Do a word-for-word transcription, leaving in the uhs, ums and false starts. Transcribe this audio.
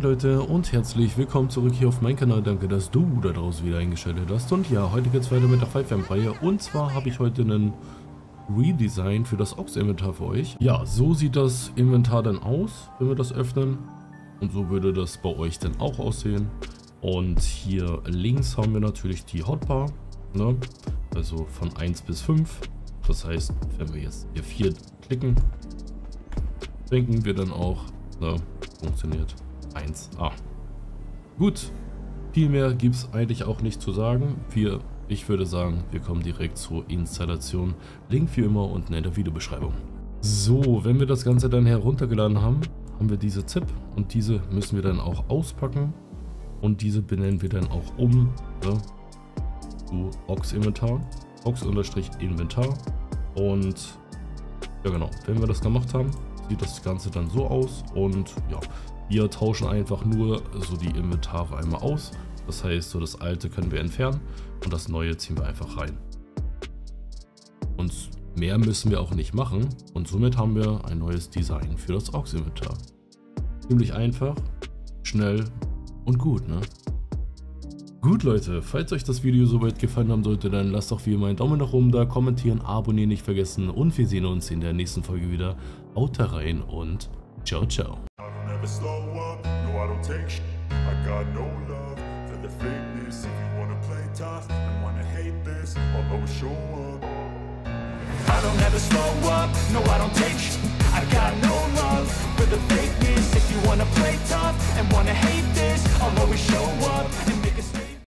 Moin Leute und herzlich willkommen zurück hier auf meinem Kanal. Danke, dass du da draußen wieder eingeschaltet hast. Und ja, heute geht es weiter mit der FiveM-Reihe. Und zwar habe ich heute einen Redesign für das Ox-Inventar für euch. Ja, so sieht das Inventar dann aus, wenn wir das öffnen. Und so würde das bei euch dann auch aussehen. Und hier links haben wir natürlich die Hotbar, ne? Also von eins bis fünf. Das heißt, wenn wir jetzt hier vier klicken, denken wir dann auch, ne? Funktioniert. eins a. Gut, viel mehr gibt es eigentlich auch nicht zu sagen. Wir, ich würde sagen, wir kommen direkt zur Installation. Link wie immer unten in der Videobeschreibung. So, wenn wir das Ganze dann heruntergeladen haben, haben wir diese ZIP und diese müssen wir dann auch auspacken und diese benennen wir dann auch um ne, zu Ox Inventar, Ox-Inventar. Und ja genau, wenn wir das gemacht haben, sieht das Ganze dann so aus und ja, wir tauschen einfach nur so die Inventare einmal aus. Das heißt, so das alte können wir entfernen und das neue ziehen wir einfach rein. Und mehr müssen wir auch nicht machen und somit haben wir ein neues Design für das Ox-Inventar. Ziemlich einfach, schnell und gut, ne? Gut Leute, falls euch das Video soweit gefallen haben sollte, dann lasst doch wie immer einen Daumen nach oben da, kommentieren, abonnieren nicht vergessen und wir sehen uns in der nächsten Folge wieder. Haut da rein und ciao, ciao.